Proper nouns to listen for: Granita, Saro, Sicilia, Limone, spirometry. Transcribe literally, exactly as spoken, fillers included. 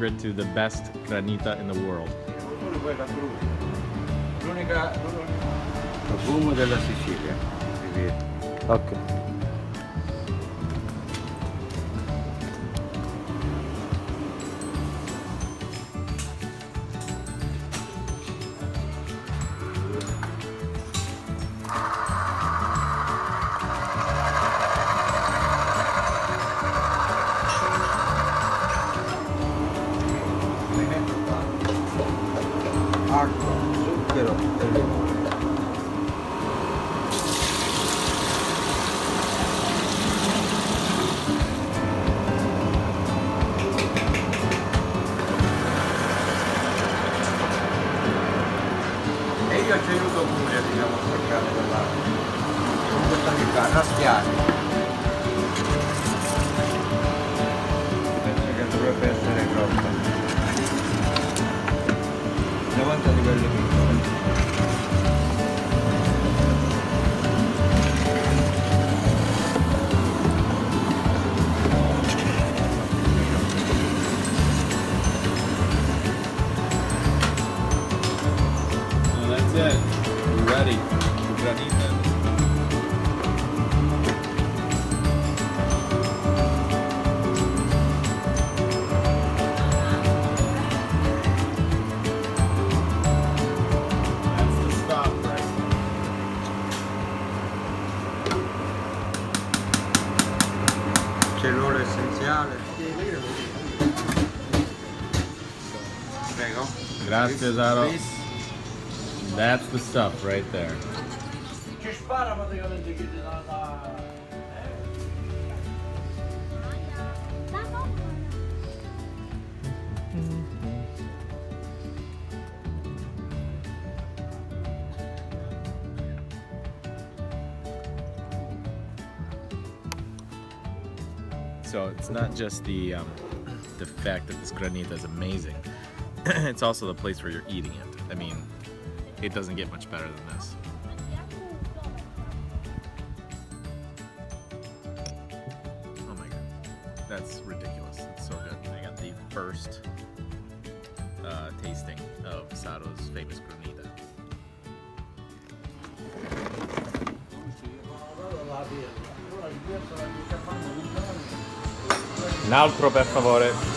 secret to the best granita in the world. Profumo della Sicilia. Ok. Acqua, zucchero e limone. E io ci aiuto pure, diciamo, a cercare della raschiare. Penso che dovrebbe essere grossa. Di quelle piccole. So that's it. We're ready. We're ready then. C'è l'oro essenziale. Prego. Grazie Saro. That's the stuff right there. Ci spara praticamente che ti dà la... So it's not just the um, the fact that this granita is amazing, it's also the place where you're eating it. I mean, it doesn't get much better than this. Oh my god, that's ridiculous, it's so good. I got the first uh, tasting of Saro's famous granita. Un altro per favore.